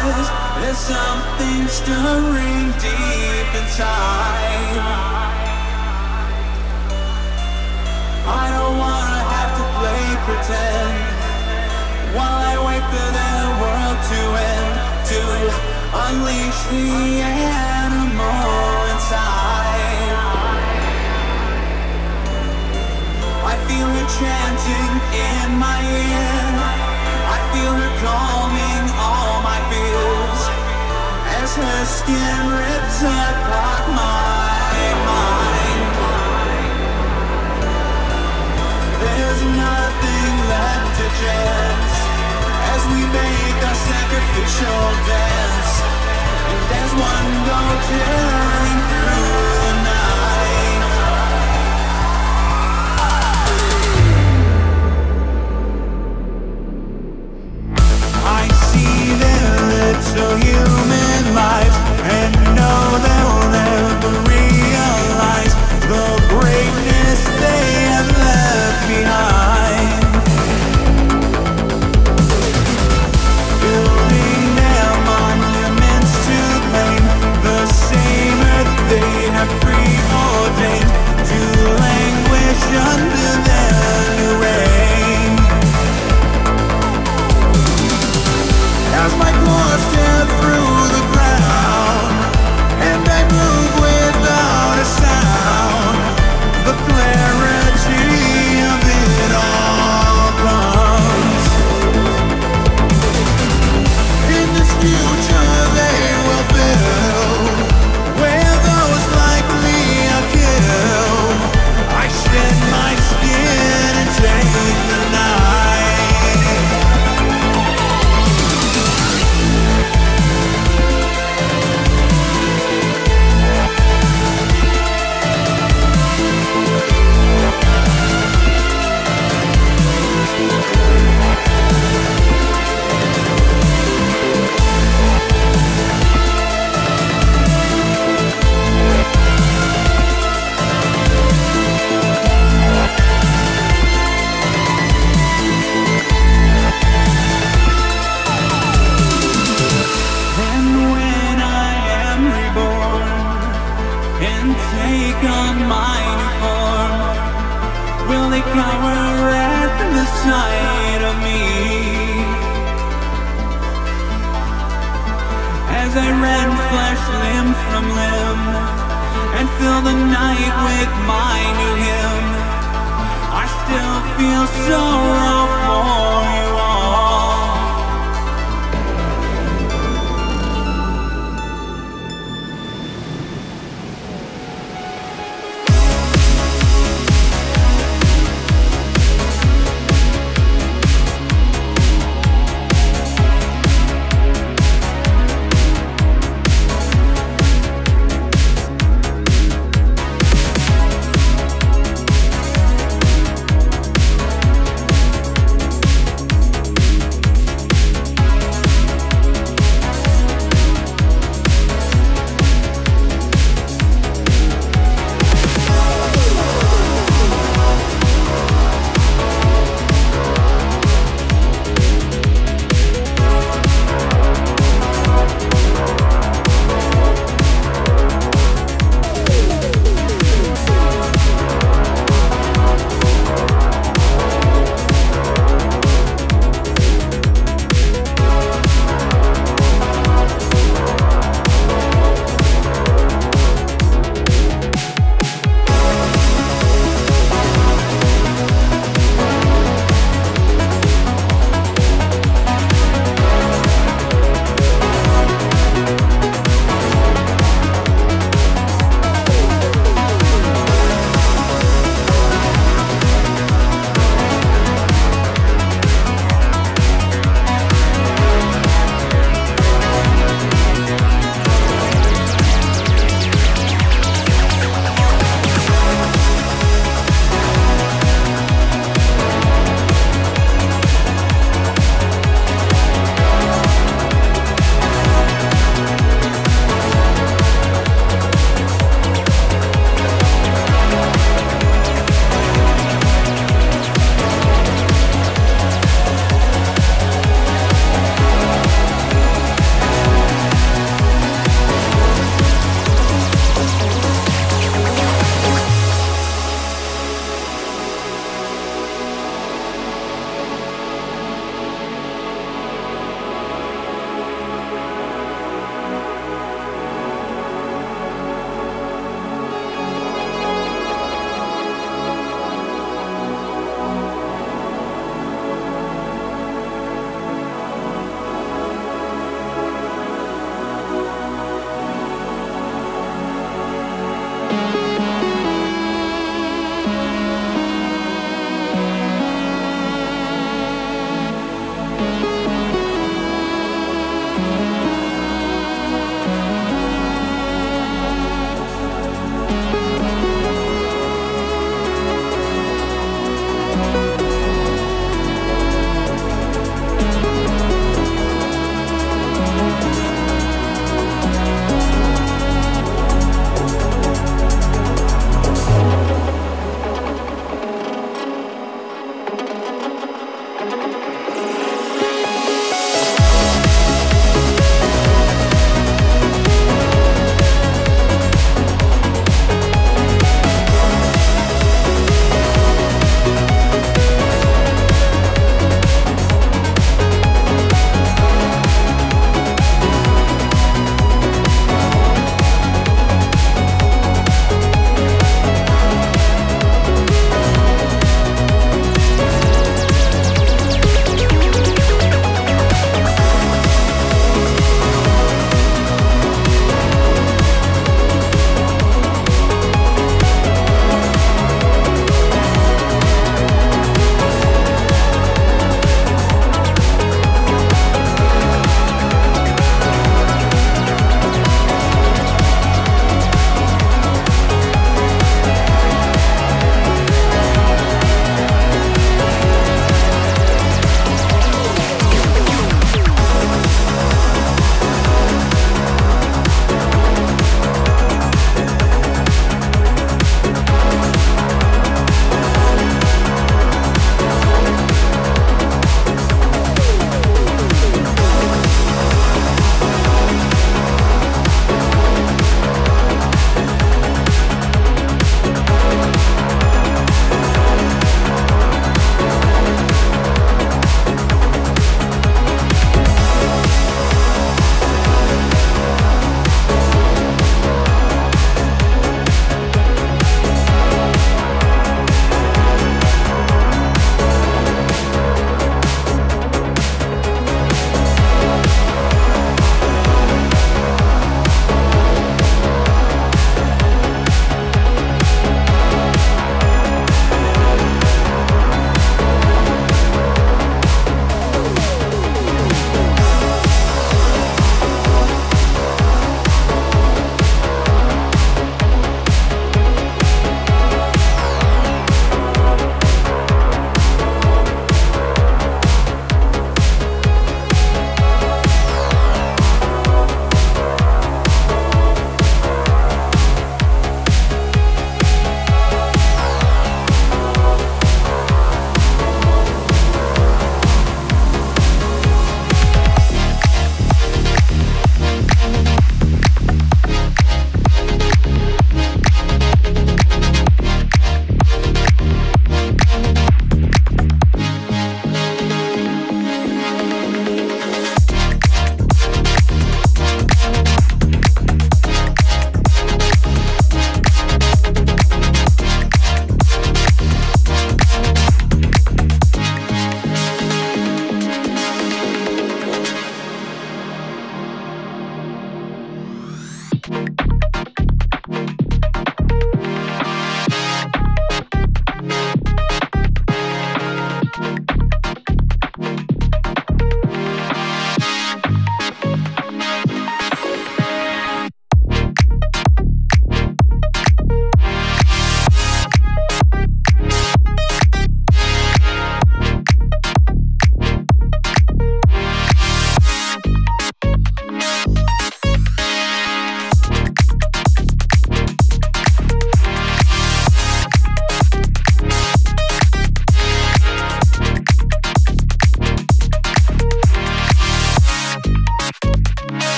voices. There's something stirring deep inside. I don't wanna have to play pretend while I wait for their world to end, to unleash the animal inside. I feel it chanting in my ear. I feel her calming all my fears as her skin rips apart my mind. There's nothing left to chance as we make our sacrificial dance, and there's one go tearing through the night. So human life, and know they'll never realize the greatness they have left behind. Building their monuments to claim the same earth they have preordained to languish under their new reign. As my claws tear through the ground, and I move without a sound, the clarity of it all comes. In this future they will build, where those like me are killed. I shed my skin and take the knife.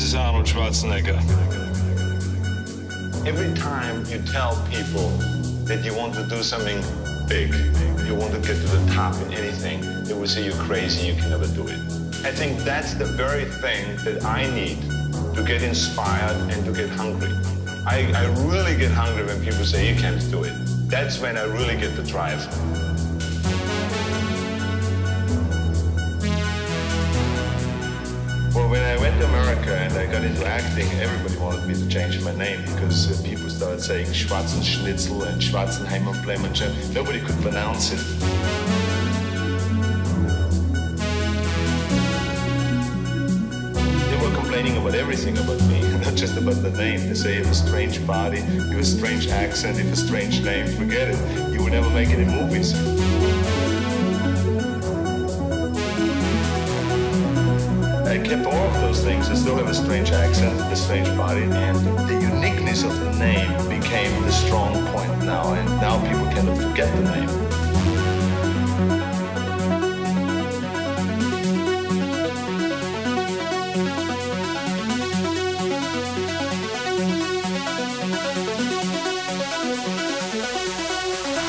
This is Arnold Schwarzenegger. Every time you tell people that you want to do something big, you want to get to the top in anything, they will say you're crazy, you can never do it. I think that's the very thing that I need to get inspired and to get hungry. I really get hungry when people say you can't do it. That's when I really get the drive. Well, when I went to America and I got into acting, everybody wanted me to change my name because people started saying Schwarzenschnitzel and Schwarzenheim Plemencher. Nobody could pronounce it. They were complaining about everything about me, not just about the name. They say you have a strange body, you have a strange accent, you have a strange name. Forget it. You will never make any movies. I kept all of those things. I still have a strange accent, a strange body, and the uniqueness of the name became the strong point now, and now people kind of forget the name.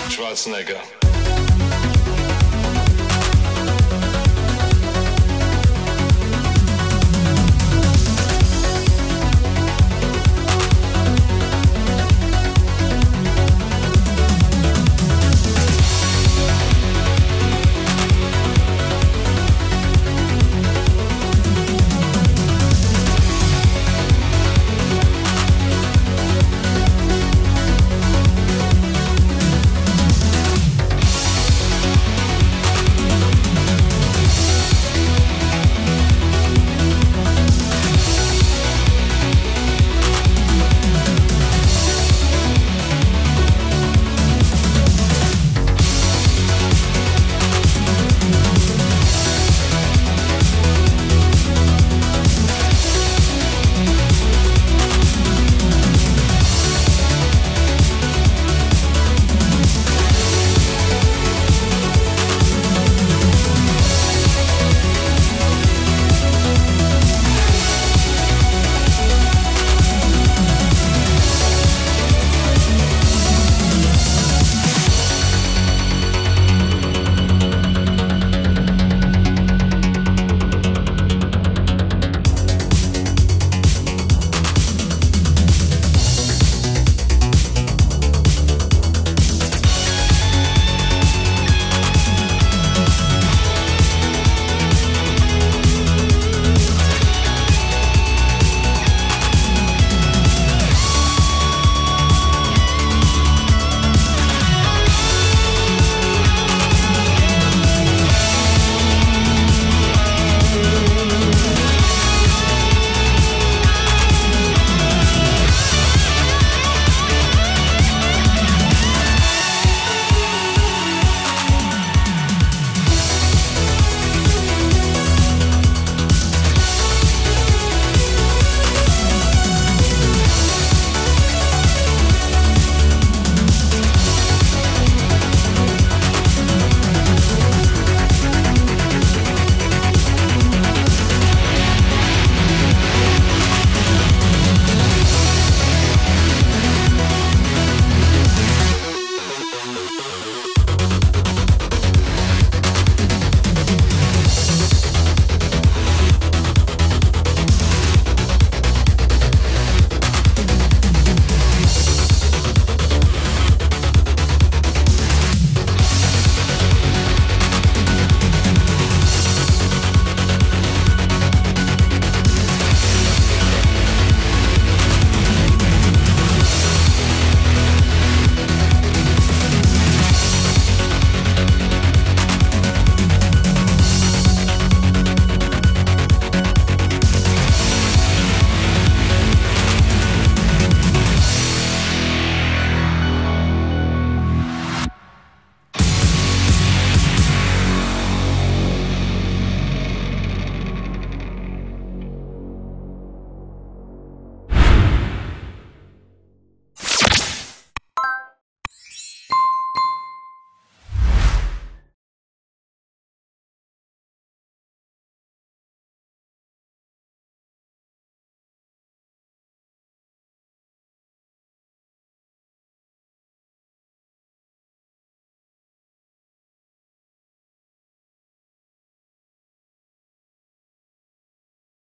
Schwarzenegger.